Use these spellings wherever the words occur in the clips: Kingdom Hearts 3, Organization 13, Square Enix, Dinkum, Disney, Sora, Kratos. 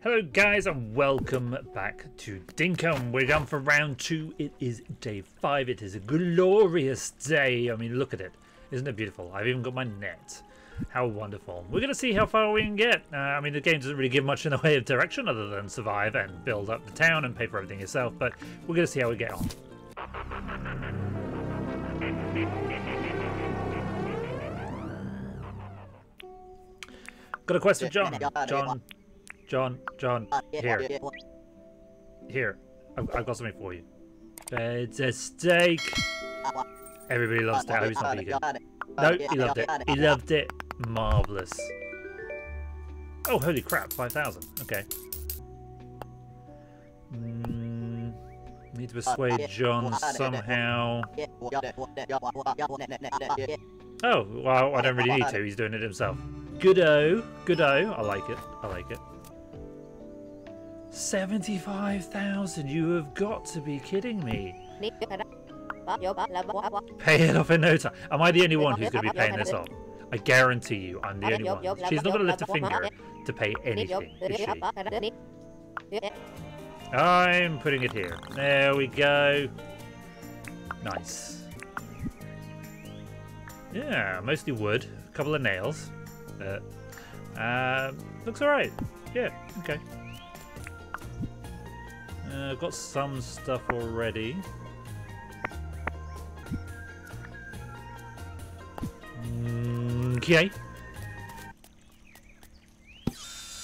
Hello guys and welcome back to Dinkum. We're down for round 2. It is day 5. It is a glorious day. I mean, look at it. Isn't it beautiful? I've even got my net. How wonderful. We're going to see how far we can get. I mean, the game doesn't really give much in the way of direction other than survive and build up the town and pay for everything yourself, but we're going to see how we get on. Got a quest for John. John, here. I've got something for you. It's a steak. Everybody loves steak. I hope it's not vegan. No, he loved it. He loved it. Marvelous. Oh, holy crap! 5,000. Okay. Need to persuade John somehow. Oh, well, I don't really need to. He's doing it himself. Good-o. I like it. 75,000. You have got to be kidding me. Pay it off in no time. Am I the only one who's going to be paying this off? I guarantee you, I'm the only one. She's not going to lift a finger to pay anything, is she? I'm putting it here. There we go. Nice. Yeah, mostly wood. A couple of nails. Looks alright. Yeah, okay. I've got some stuff already. Okay.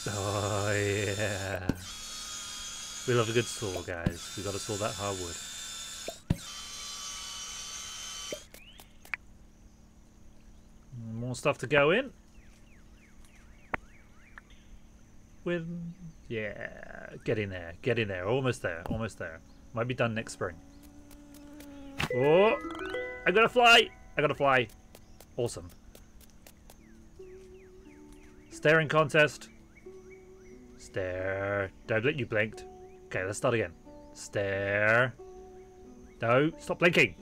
Oh, yeah. We love a good saw, guys. We've got to saw that hardwood. More stuff to go in. Yeah, get in there, almost there. Might be done next spring. Oh, I gotta fly. Awesome. Staring contest. Stare. Don't blink. You blinked. Okay, let's start again. Stare. No, stop blinking.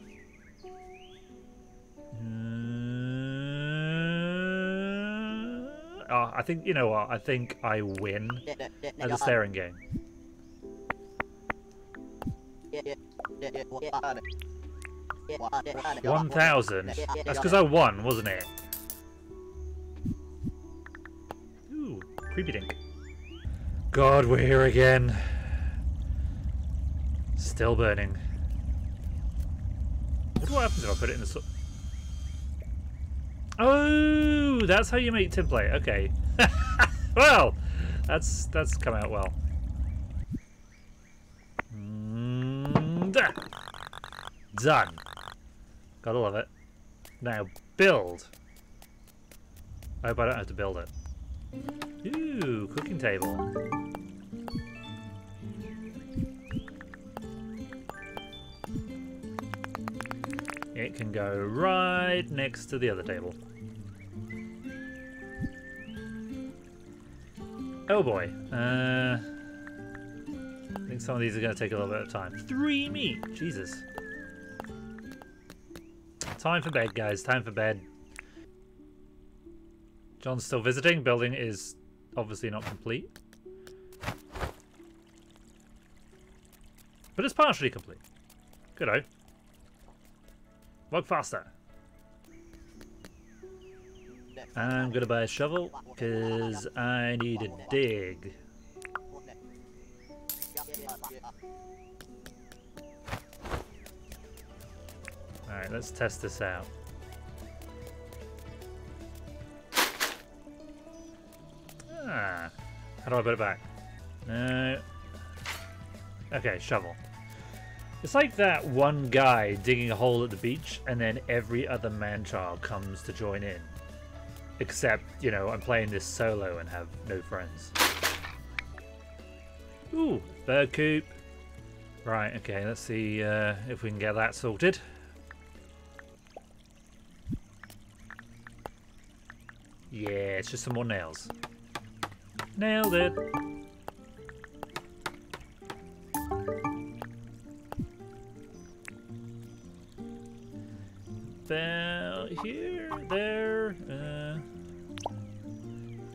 I think, you know what, I think I win at the staring game. Gosh, 1,000. That's because I won, wasn't it? Ooh, creepy dink. God, we're here again. Still burning. What happens if I put it in the... Oh, that's how you make template. Okay. Well, that's come out well. Done. Gotta love it. Now build. I hope I don't have to build it. Ooh, cooking table. It can go right next to the other table. Oh boy. I think some of these are going to take a little bit of time. 3 meat! Jesus. Time for bed, guys. Time for bed. John's still visiting. Building is obviously not complete. But it's partially complete. Good-o. Walk faster. I'm going to buy a shovel because I need to dig. Alright, let's test this out. Ah, how do I put it back? No. Okay, shovel. It's like that one guy digging a hole at the beach and then every other man-child comes to join in. Except, you know, I'm playing this solo and have no friends. Ooh, bird coop. Right, okay, let's see if we can get that sorted. Yeah, it's just some more nails. Nailed it. Here, there,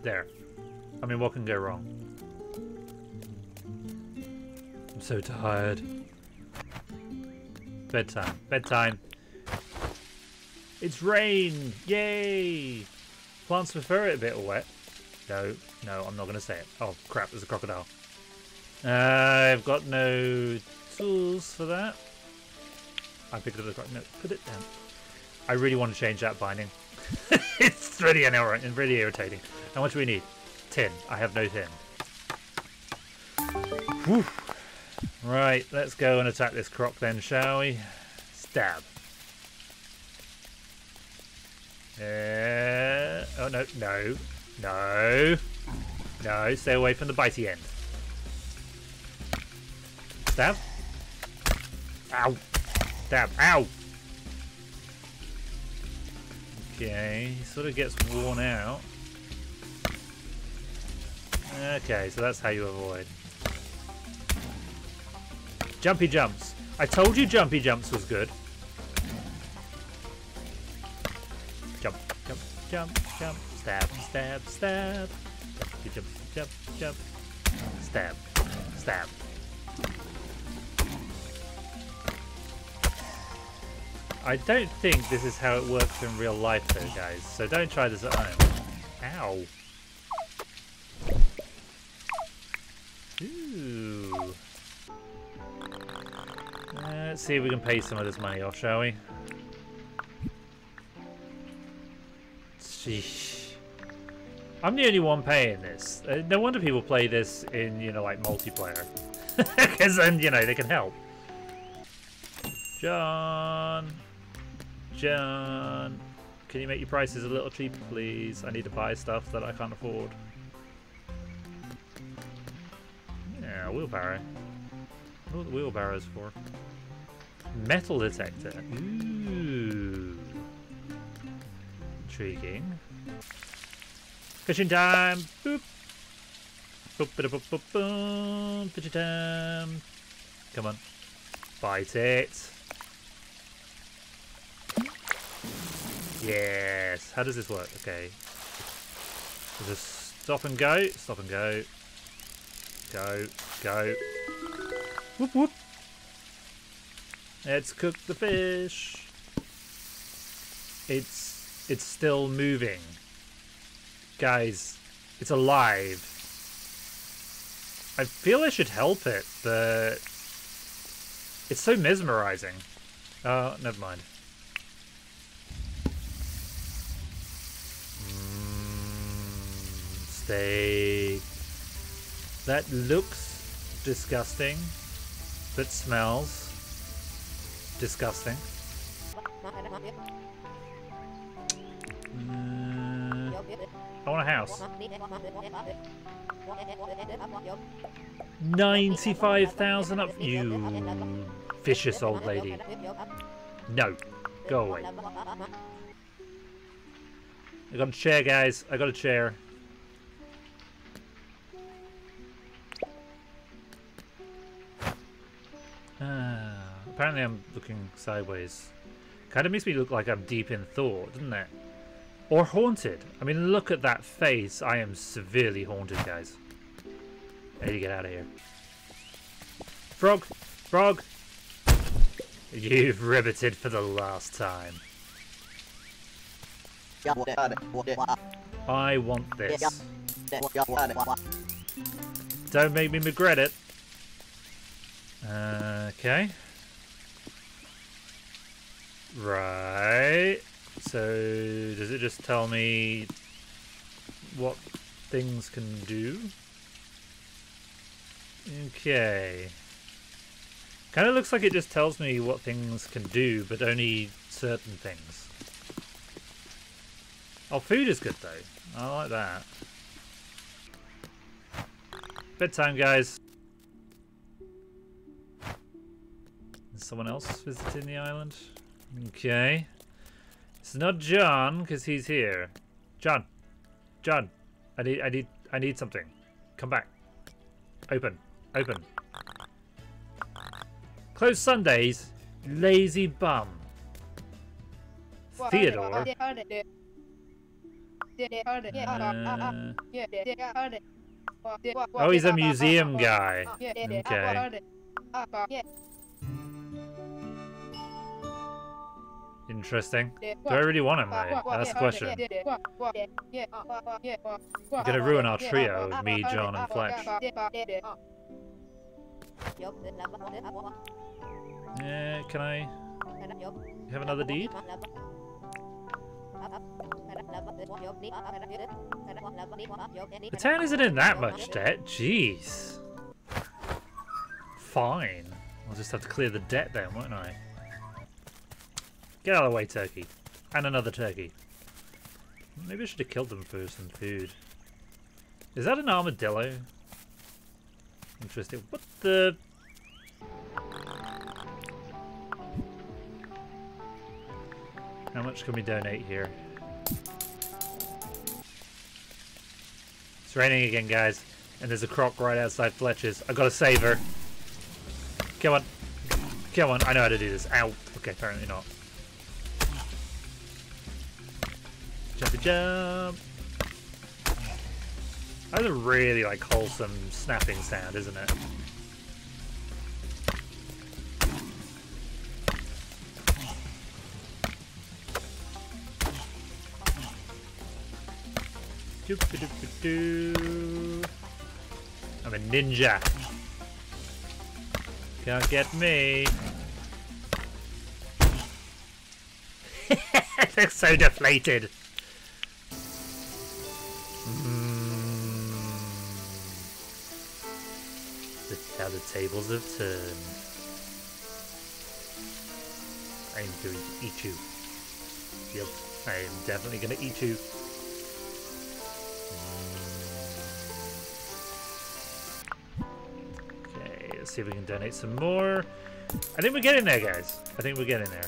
there. I mean, what can go wrong? I'm so tired. Bedtime. Bedtime. It's rain. Yay. Plants prefer it a bit wet. No. No, I'm not going to say it. Oh, crap. There's a crocodile. I've got no tools for that. I picked up the crocodile. No, put it down. I really want to change that binding. It's really annoying and really irritating. How much do we need? Tin. I have no tin. Whew. Right, let's go and attack this croc then, shall we? Stab. Oh, no. No. No. No. Stay away from the bitey end. Stab. Ow. Stab. Ow. Okay. He sort of gets worn out. Okay, so that's how you avoid. Jumpy jumps. I told you jumpy jumps was good. Jump, jump, jump, jump. Stab, stab, stab. Jumpy jump, jump, jump. Stab, stab. I don't think this is how it works in real life though, guys. So don't try this at home. Ow. Ooh. Let's see if we can pay some of this money off, shall we? Sheesh. I'm the only one paying this. No wonder people play this in, you know, like multiplayer. Because then, you know, they can help. John. John. Can you make your prices a little cheaper, please? I need to buy stuff that I can't afford. Yeah, wheelbarrow. What are the wheelbarrows for? Metal detector. Ooh. Intriguing. Fishing time! Boop! Boop, boop, boop, boop, boop. Fishing time! Come on. Bite it! Yes! How does this work? Okay. Just stop and go. Stop and go. Go. Go. Whoop whoop. Let's cook the fish. It's still moving. Guys, it's alive. I feel I should help it, but it's so mesmerizing. Oh, never mind. Steak. That looks disgusting. That smells disgusting. I want a house. 95,000 up, you vicious old lady. No, go away. I got a chair, guys. I got a chair. Apparently I'm looking sideways. Kind of makes me look like I'm deep in thought, doesn't it? Or haunted. I mean, look at that face. I am severely haunted, guys. How do you get out of here? Frog! Frog! You've riveted for the last time. I want this. Don't make me regret it. Okay. Right. So does it just tell me what things can do? Okay. Kind of looks like it just tells me what things can do, but only certain things. Oh, food is good though. I like that. Bedtime, guys. Is someone else visiting the island? Okay. It's not John, because he's here. John. John. I need something. Come back. Open. Open. Close Sundays. Lazy bum. Theodore. Oh, he's a museum guy. Okay. Interesting. Do I really want him, though? That's the question. You're gonna ruin our trio of me, John, and Fletch. Yeah, can I have another deed? The town isn't in that much debt, jeez. Fine. I'll just have to clear the debt then, won't I? Get out of the way, turkey. And another turkey. Maybe I should have killed them for some food. Is that an armadillo? Interesting. What the... How much can we donate here? It's raining again, guys. And there's a croc right outside Fletcher's. I've got to save her. Come on. Come on. I know how to do this. Ow. Okay, apparently not. Jumpy jump. That's a really, like, wholesome snapping sound, isn't it? I'm a ninja. Can't get me. They're so deflated. Look how the tables have turned. I'm going to eat you. Yep, I am definitely going to eat you. Okay, let's see if we can donate some more. I think we're getting there, guys. I think we're getting there.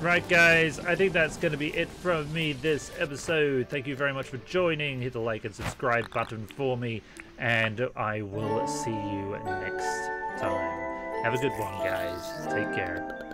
Right, guys, I think that's going to be it from me this episode. Thank you very much for joining. Hit the like and subscribe button for me, and I will see you next time. Have a good one, guys. Take care.